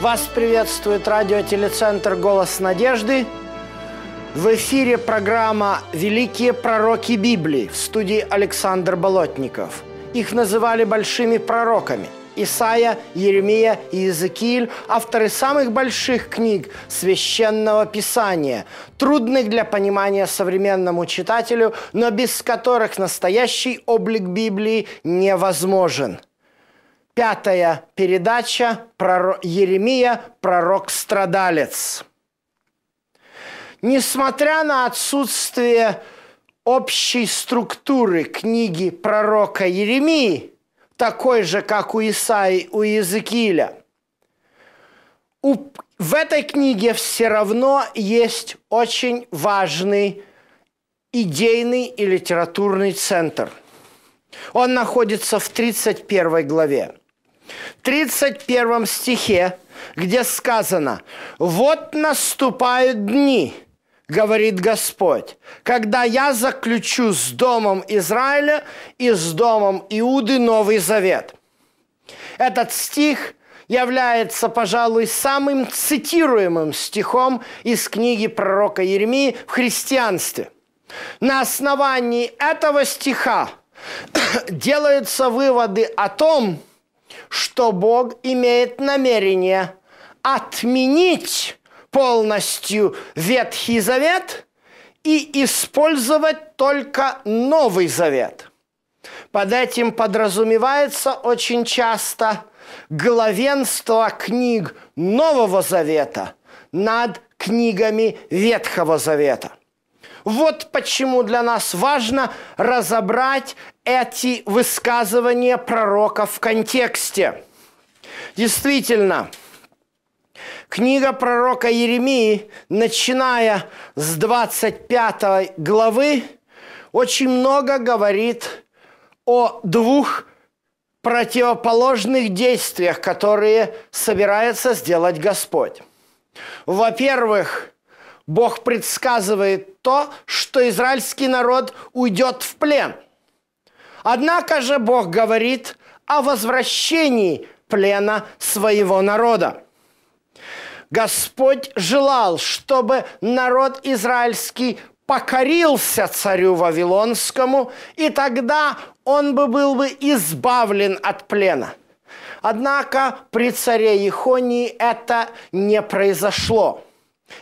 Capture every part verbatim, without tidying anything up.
Вас приветствует радиотелецентр «Голос надежды». В эфире программа «Великие пророки Библии», в студии Александр Болотников. Их называли большими пророками. Исайя, Иеремия и Иезекииль – авторы самых больших книг Священного писания, трудных для понимания современному читателю, но без которых настоящий облик Библии невозможен. Пятая передача пророк, «Иеремия. Пророк-страдалец». Несмотря на отсутствие общей структуры книги пророка Иеремии, такой же, как у Исаии, у Иезекииля, у, в этой книге все равно есть очень важный идейный и литературный центр. Он находится в тридцать первой главе. В тридцать первом стихе, где сказано: «Вот наступают дни, говорит Господь, когда я заключу с домом Израиля и с домом Иуды Новый Завет». Этот стих является, пожалуй, самым цитируемым стихом из книги пророка Иеремии в христианстве. На основании этого стиха делаются выводы о том, что Бог имеет намерение отменить полностью Ветхий Завет и использовать только Новый Завет. Под этим подразумевается очень часто главенство книг Нового Завета над книгами Ветхого Завета. Вот почему для нас важно разобрать эти высказывания пророка в контексте. Действительно, книга пророка Иеремии, начиная с двадцать пятой главы, очень много говорит о двух противоположных действиях, которые собирается сделать Господь. Во-первых, Бог предсказывает то, что израильский народ уйдет в плен. Однако же Бог говорит о возвращении плена своего народа. Господь желал, чтобы народ израильский покорился царю Вавилонскому, и тогда он бы был бы избавлен от плена. Однако при царе Яхонии это не произошло.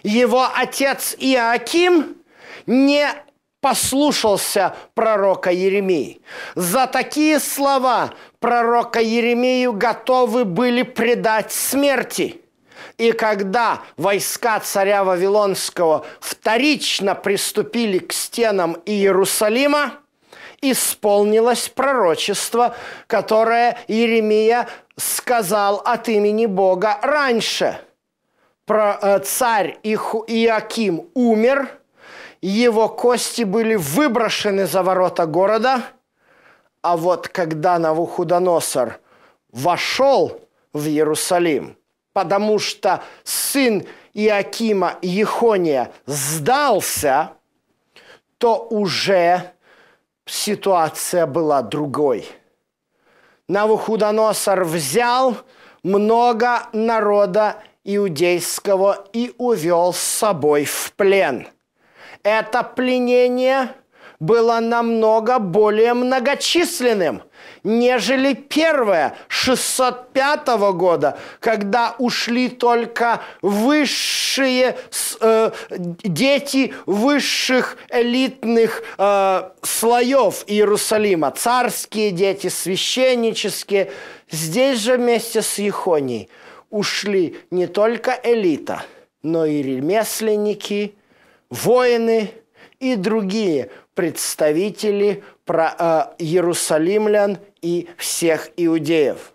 Его отец Иоаким не послушался пророка Иеремии. За такие слова пророка Иеремию готовы были предать смерти. И когда войска царя Вавилонского вторично приступили к стенам Иерусалима, исполнилось пророчество, которое Иеремия сказал от имени Бога раньше. Царь Иоаким умер, его кости были выброшены за ворота города, а вот когда Навуходоносор вошел в Иерусалим, потому что сын Иоакима Иехония сдался, то уже ситуация была другой. Навуходоносор взял много народа иудейского и увел с собой в плен. Это пленение было намного более многочисленным, нежели первое, шестьсот пятого года, когда ушли только высшие э, дети высших элитных э, слоев Иерусалима, царские дети, священнические. Здесь же вместе с Иехонией ушли не только элита, но и ремесленники, воины и другие представители иерусалимлян и всех иудеев.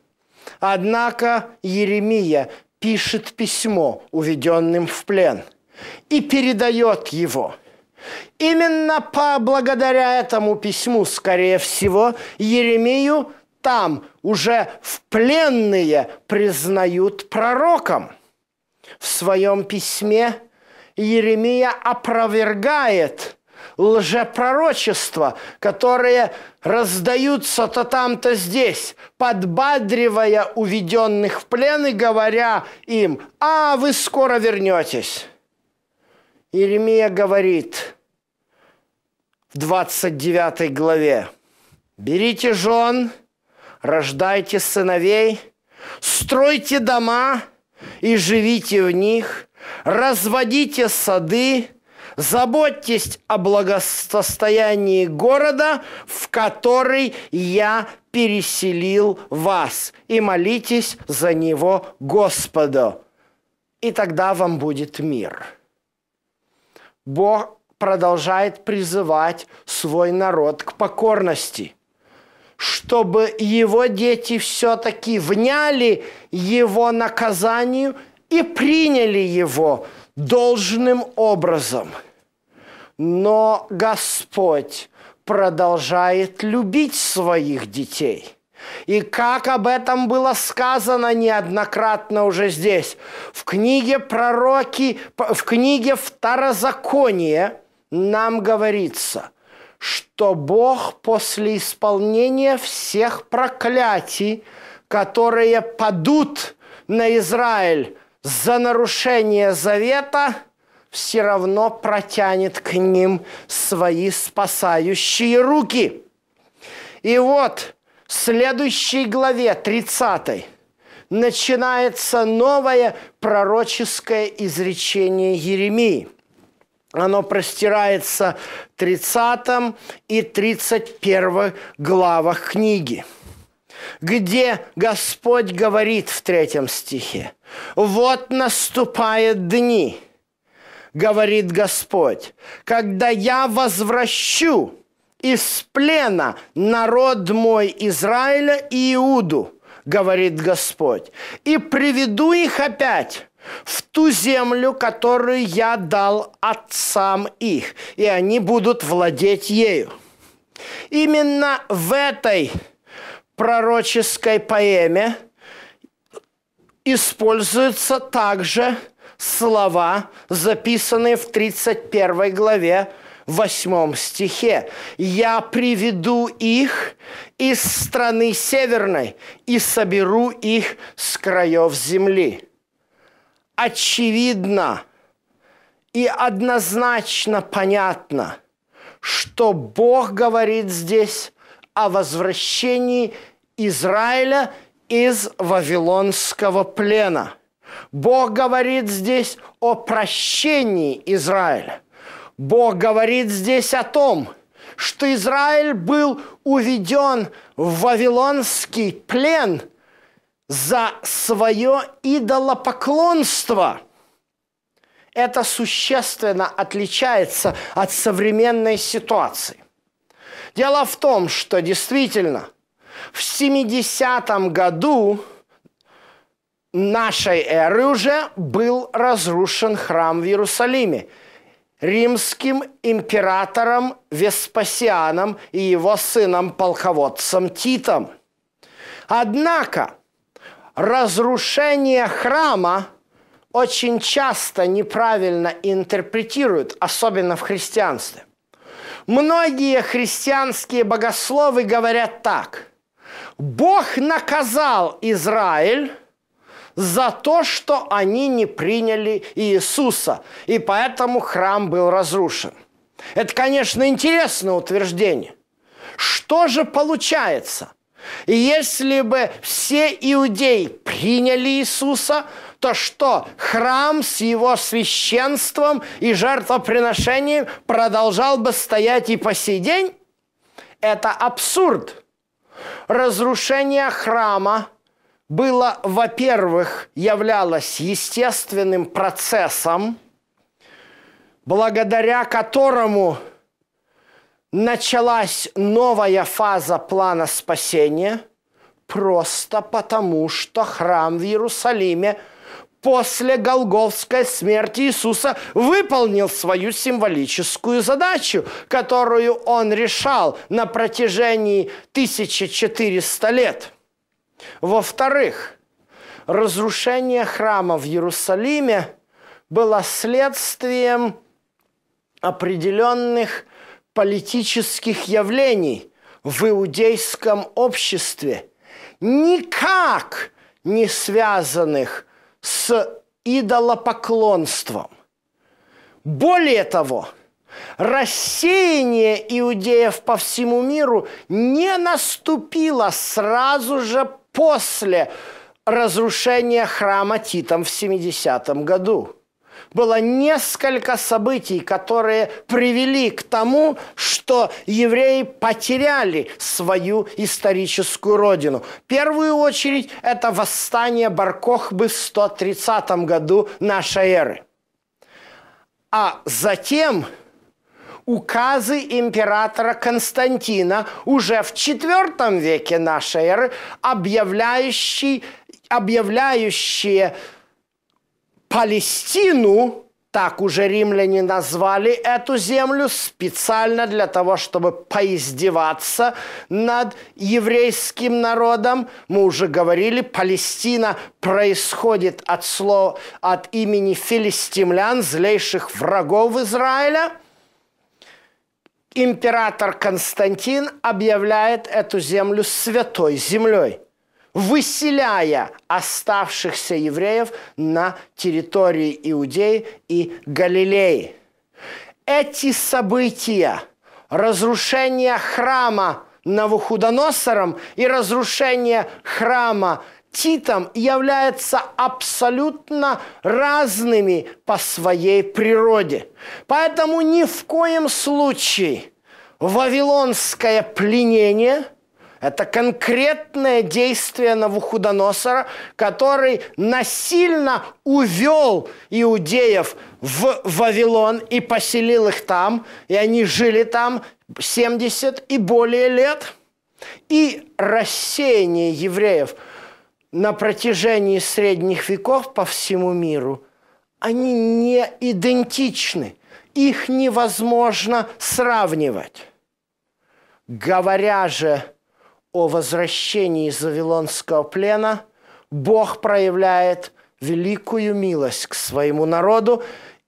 Однако Иеремия пишет письмо уведенным в плен и передает его. Именно благодаря этому письму, скорее всего, Иеремию там уже в пленные признают пророком. В своем письме Иеремия опровергает лжепророчества, которые раздаются то там, то здесь, подбадривая уведенных в плен и говоря им: «А вы скоро вернетесь». Иеремия говорит в двадцать девятой главе: «Берите жен, рождайте сыновей, стройте дома и живите в них, разводите сады, заботьтесь о благосостоянии города, в который я переселил вас, и молитесь за него Господу, и тогда вам будет мир». Бог продолжает призывать свой народ к покорности, чтобы его дети все-таки вняли его наказанию и приняли его должным образом. Но Господь продолжает любить своих детей. И как об этом было сказано неоднократно уже здесь, в книге пророки, в книге Второзакония нам говорится, что Бог после исполнения всех проклятий, которые падут на Израиль за нарушение завета, все равно протянет к ним свои спасающие руки. И вот в следующей главе, тридцатой, начинается новое пророческое изречение Иеремии. Оно простирается в тридцатой и тридцать первой главах книги, где Господь говорит в третьем стихе: «Вот наступают дни, говорит Господь, когда я возвращу из плена народ мой Израиля и Иуду, говорит Господь, и приведу их опять в ту землю, которую я дал отцам их, и они будут владеть ею». Именно в этой пророческой поэме используются также слова, записанные в тридцать первой главе, восьмом стихе: «Я приведу их из страны северной и соберу их с краев земли». Очевидно и однозначно понятно, что Бог говорит здесь о возвращении Израиля из вавилонского плена. Бог говорит здесь о прощении Израиля. Бог говорит здесь о том, что Израиль был уведен в вавилонский плен за свое идолопоклонство. Это существенно отличается от современной ситуации. Дело в том, что действительно в семидесятом году нашей эры уже был разрушен храм в Иерусалиме римским императором Веспасианом и его сыном-полководцем Титом. Однако разрушение храма очень часто неправильно интерпретируют, особенно в христианстве. Многие христианские богословы говорят так: Бог наказал Израиль за то, что они не приняли Иисуса, и поэтому храм был разрушен. Это, конечно, интересное утверждение. Что же получается? Если бы все иудеи приняли Иисуса, то что, храм с его священством и жертвоприношением продолжал бы стоять и по сей день? Это абсурд. Разрушение храма было, во-первых, являлось естественным процессом, благодаря которому началась новая фаза плана спасения, просто потому, что храм в Иерусалиме после голгофской смерти Иисуса выполнил свою символическую задачу, которую он решал на протяжении тысячи четырёхсот лет. Во-вторых, разрушение храма в Иерусалиме было следствием определенных политических явлений в иудейском обществе, никак не связанных с идолопоклонством. Более того, рассеяние иудеев по всему миру не наступило сразу же после разрушения храма Титом в семидесятом году. Было несколько событий, которые привели к тому, что евреи потеряли свою историческую родину. В первую очередь это восстание Баркохбы в сто тридцатом году нашей эры. А затем указы императора Константина уже в четвёртом веке нашей эры, объявляющие, объявляющие Палестину, так уже римляне назвали эту землю, специально для того, чтобы поиздеваться над еврейским народом. Мы уже говорили, Палестина происходит от слов, от имени филистимлян, злейших врагов Израиля. Император Константин объявляет эту землю святой землей, выселяя оставшихся евреев на территории Иудеи и Галилеи. Эти события, разрушение храма Навуходоносором и разрушение храма Титом, являются абсолютно разными по своей природе. Поэтому ни в коем случае вавилонское пленение – это конкретное действие Навуходоносора, который насильно увел иудеев в Вавилон и поселил их там. И они жили там семьдесят и более лет. И рассеяние евреев на протяжении средних веков по всему миру, они не идентичны. Их невозможно сравнивать. Говоря же о возвращении из вавилонского плена, Бог проявляет великую милость к своему народу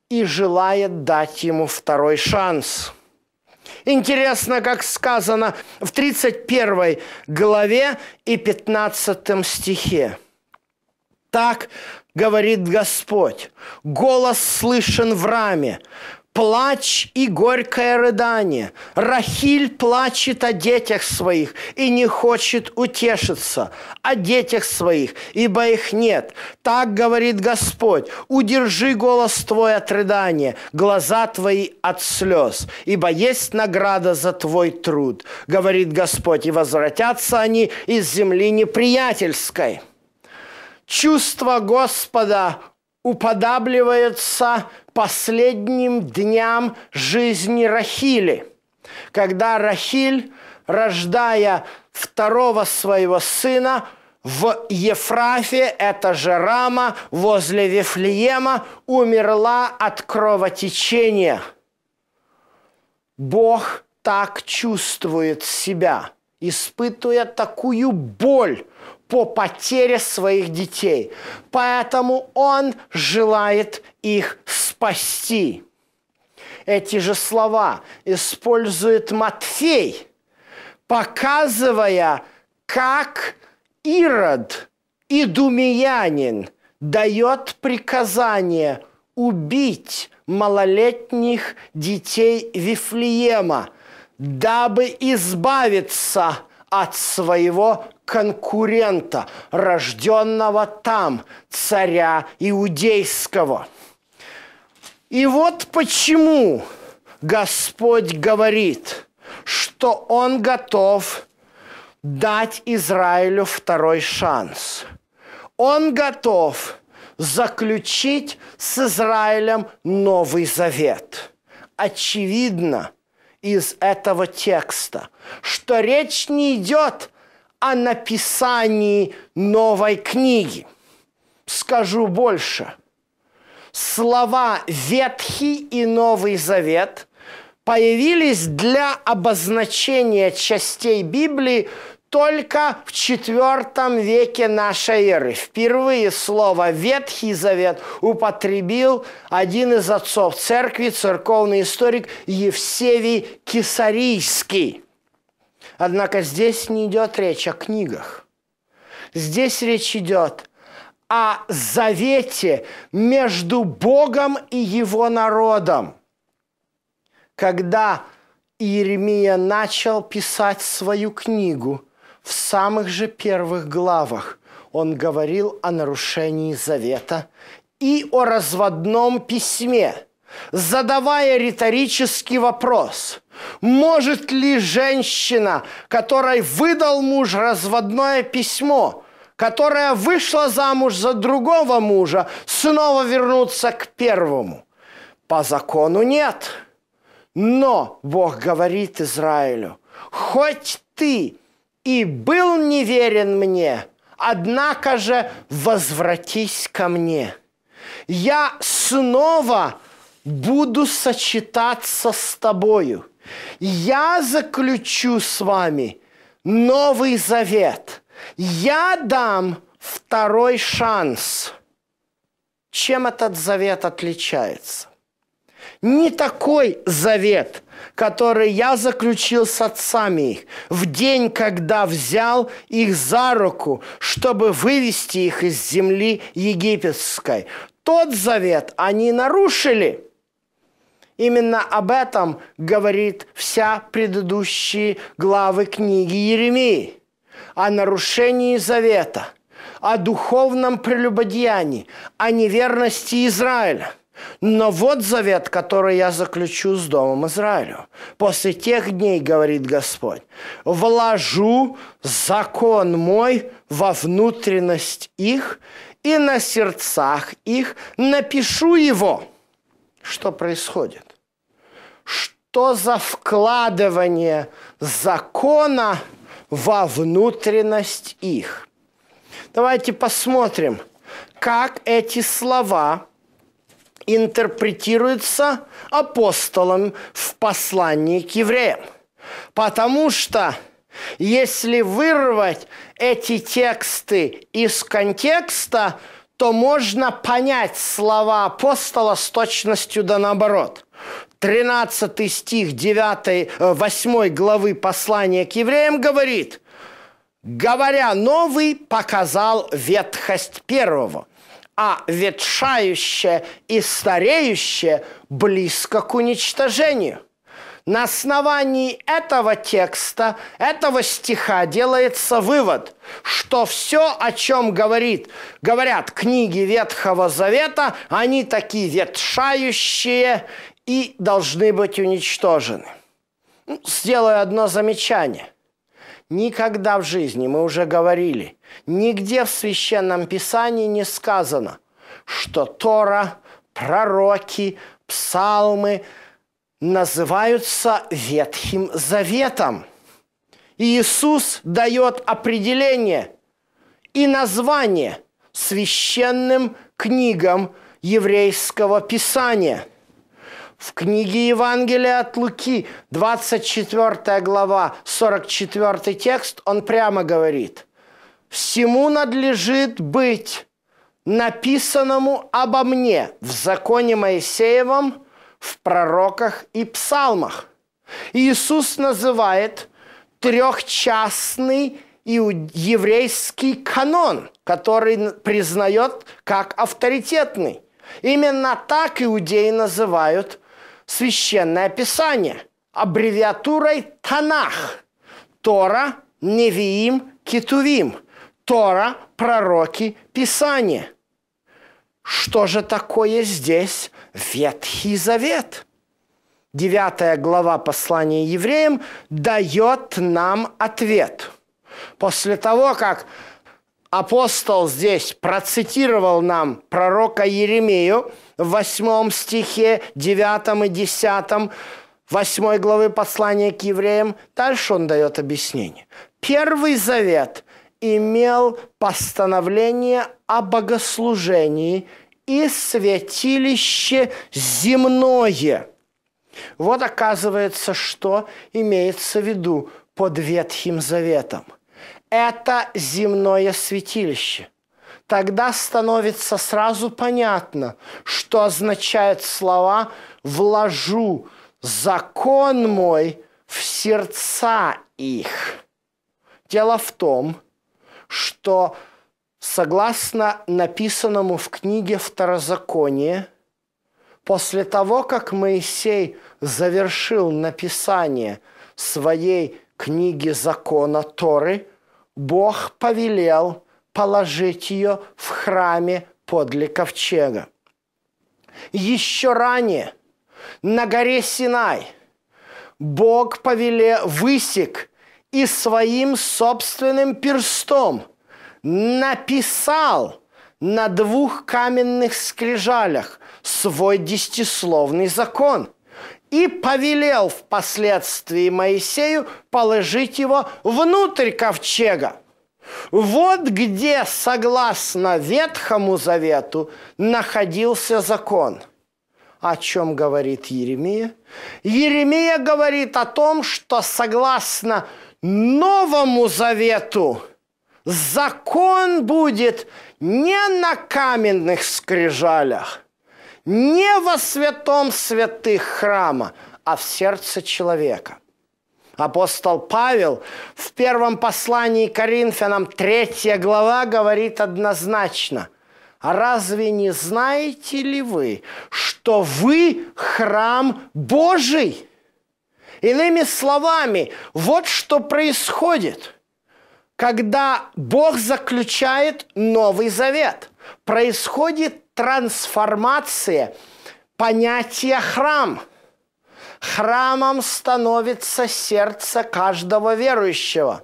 и желает дать ему второй шанс. Интересно, как сказано в тридцать первой главе и пятнадцатом стихе. «Так говорит Господь, голос слышен в раме, плач и горькое рыдание. Рахиль плачет о детях своих и не хочет утешиться о детях своих, ибо их нет. Так говорит Господь, удержи голос твой от рыдания, глаза твои от слез, ибо есть награда за твой труд, говорит Господь, и возвратятся они из земли неприятельской». Чувство Господа уподабливается последним дням жизни Рахили, когда Рахиль, рождая второго своего сына в Ефрафе, это же Рама, возле Вифлеема, умерла от кровотечения. Бог так чувствует себя, испытывая такую боль по потере своих детей. Поэтому он желает их спасти. Эти же слова использует Матфей, показывая, как Ирод Идумиянин дает приказание убить малолетних детей Вифлеема, дабы избавиться от своего конкурента, рожденного там, царя иудейского. И вот почему Господь говорит, что Он готов дать Израилю второй шанс. Он готов заключить с Израилем Новый Завет. Очевидно из этого текста, что речь не идет о написании новой книги. Скажу больше. Слова «Ветхий» и «Новый Завет» появились для обозначения частей Библии только в четвёртом веке нашей эры. Впервые слово «Ветхий Завет» употребил один из отцов церкви, церковный историк Евсевий Кесарийский. Однако здесь не идет речь о книгах. Здесь речь идет о завете между Богом и его народом. Когда Иеремия начал писать свою книгу, в самых же первых главах он говорил о нарушении завета и о разводном письме, задавая риторический вопрос: может ли женщина, которой выдал муж разводное письмо, которая вышла замуж за другого мужа, снова вернуться к первому? По закону нет. Но Бог говорит Израилю: хоть ты и был неверен мне, однако же возвратись ко мне. Я снова буду сочетаться с тобою. Я заключу с вами новый завет. Я дам второй шанс. Чем этот завет отличается? Не такой завет, который я заключил с отцами их в день, когда взял их за руку, чтобы вывести их из земли египетской. Тот завет они нарушили. Именно об этом говорит вся предыдущие главы книги Иеремии. О нарушении завета, о духовном прелюбодеянии, о неверности Израиля. Но вот завет, который я заключу с Домом Израилю. После тех дней, говорит Господь, вложу закон мой во внутренность их и на сердцах их напишу его. Что происходит? Что за вкладывание закона во внутренность их? Давайте посмотрим, как эти слова интерпретируется апостолом в послании к евреям. Потому что если вырвать эти тексты из контекста, то можно понять слова апостола с точностью да наоборот. тринадцатый стих девятой, восьмой главы послания к евреям говорит: «Говоря новый, показал ветхость первого, а ветшающее и стареющее близко к уничтожению». На основании этого текста, этого стиха делается вывод, что все, о чем говорит, говорят книги Ветхого Завета, они такие ветшающие и должны быть уничтожены. Сделаю одно замечание. Никогда в жизни, мы уже говорили, нигде в Священном Писании не сказано, что Тора, пророки, псалмы называются Ветхим Заветом. Иисус дает определение и название священным книгам еврейского Писания. В книге Евангелия от Луки, двадцать четвёртая глава, сорок четвёртый текст, он прямо говорит: «Всему надлежит быть написанному обо мне в законе Моисеевом, в пророках и псалмах». Иисус называет трехчастный еврейский канон, который признает как авторитетный. Именно так иудеи называют Священное Писание аббревиатурой Танах. Тора, Невиим, Китувим. Тора, пророки, Писание. Что же такое здесь Ветхий Завет? Девятая глава послания евреям дает нам ответ. После того, как апостол здесь процитировал нам пророка Иеремию в восьмом стихе, девятом и десятом, восьмой главы послания к евреям, дальше он дает объяснение. Первый завет имел постановление о богослужении и святилище земное. Вот оказывается, что имеется в виду под Ветхим Заветом. Это земное святилище. Тогда становится сразу понятно, что означают слова «вложу закон мой в сердца их». Дело в том, что согласно написанному в книге Второзаконие, после того, как Моисей завершил написание своей книги закона Торы, Бог повелел положить ее в храме подле ковчега. Еще ранее на горе Синай Бог повелел, высек и своим собственным перстом написал на двух каменных скрижалях свой десятисловный закон и повелел впоследствии Моисею положить его внутрь ковчега. Вот где, согласно Ветхому Завету, находился закон. О чем говорит Иеремия? Иеремия говорит о том, что согласно Новому Завету закон будет не на каменных скрижалях, не во святом святых храма, а в сердце человека. Апостол Павел в первом послании Коринфянам третья глава говорит однозначно: «Разве не знаете ли вы, что вы храм Божий?» Иными словами, вот что происходит, когда Бог заключает Новый Завет. Происходит трансформация понятия «храм». Храмом становится сердце каждого верующего,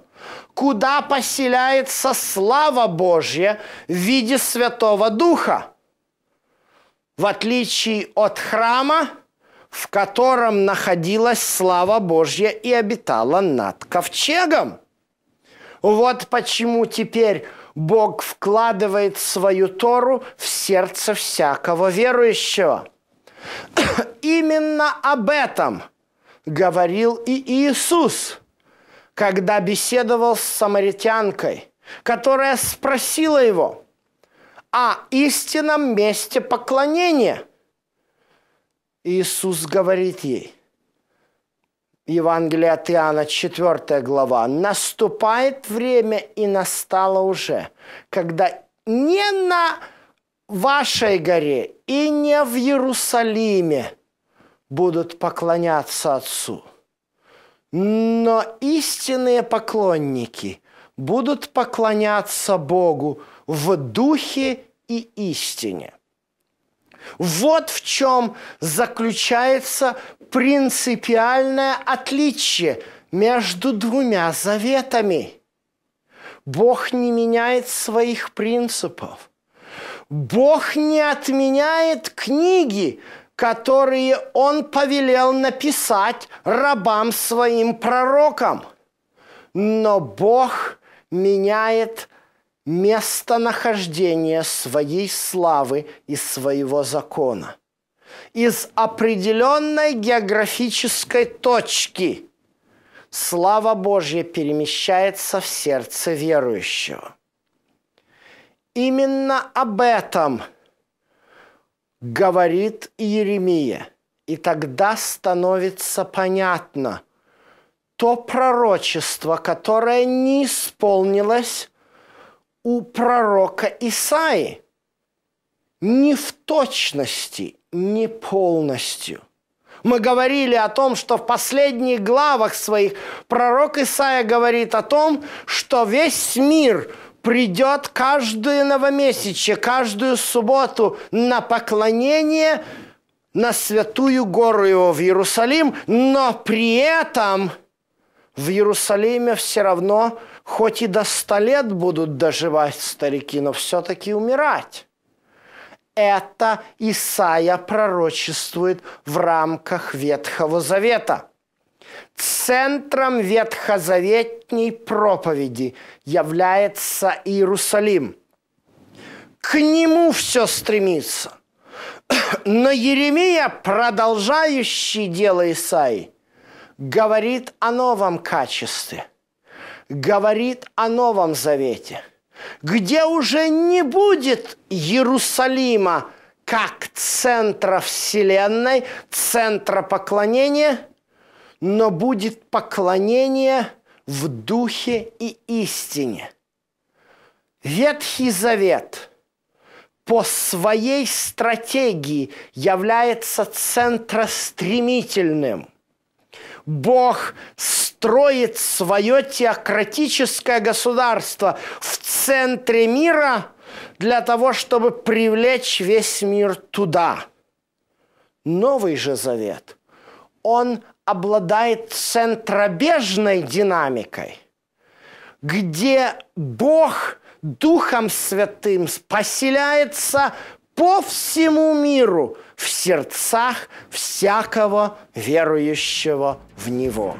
куда поселяется слава Божья в виде Святого Духа. В отличие от храма, в котором находилась слава Божья и обитала над ковчегом. Вот почему теперь Бог вкладывает свою Тору в сердце всякого верующего. Именно об этом говорил и Иисус, когда беседовал с самаритянкой, которая спросила его о истинном месте поклонения. Иисус говорит ей, Евангелие от Иоанна, четвёртая глава, «Наступает время, и настало уже, когда не на вашей горе и не в Иерусалиме будут поклоняться Отцу, но истинные поклонники будут поклоняться Богу в духе и истине». Вот в чем заключается принципиальное отличие между двумя заветами. Бог не меняет своих принципов. Бог не отменяет книги, которые Он повелел написать рабам своим пророкам. Но Бог меняет местонахождение своей славы и своего закона. Из определенной географической точки слава Божья перемещается в сердце верующего. Именно об этом говорит Иеремия. И тогда становится понятно то пророчество, которое не исполнилось у пророка Исаии. Не в точности, не полностью. Мы говорили о том, что в последних главах своих пророк Исаия говорит о том, что весь мир придет каждое новомесячье, каждую субботу на поклонение на святую гору его в Иерусалим, но при этом в Иерусалиме все равно, хоть и до ста лет будут доживать старики, но все-таки умирать. Это Исаия пророчествует в рамках Ветхого Завета. Центром ветхозаветней проповеди является Иерусалим. К нему все стремится. Но Иеремия, продолжающий дело Исаии, говорит о новом качестве, говорит о Новом Завете, где уже не будет Иерусалима как центра Вселенной, центра поклонения, но будет поклонение в духе и истине. Ветхий Завет по своей стратегии является центростремительным. Бог строит свое теократическое государство в центре мира для того, чтобы привлечь весь мир туда. Новый же Завет, он обладает центробежной динамикой, где Бог Духом Святым поселяется по всему миру в сердцах всякого верующего в Него.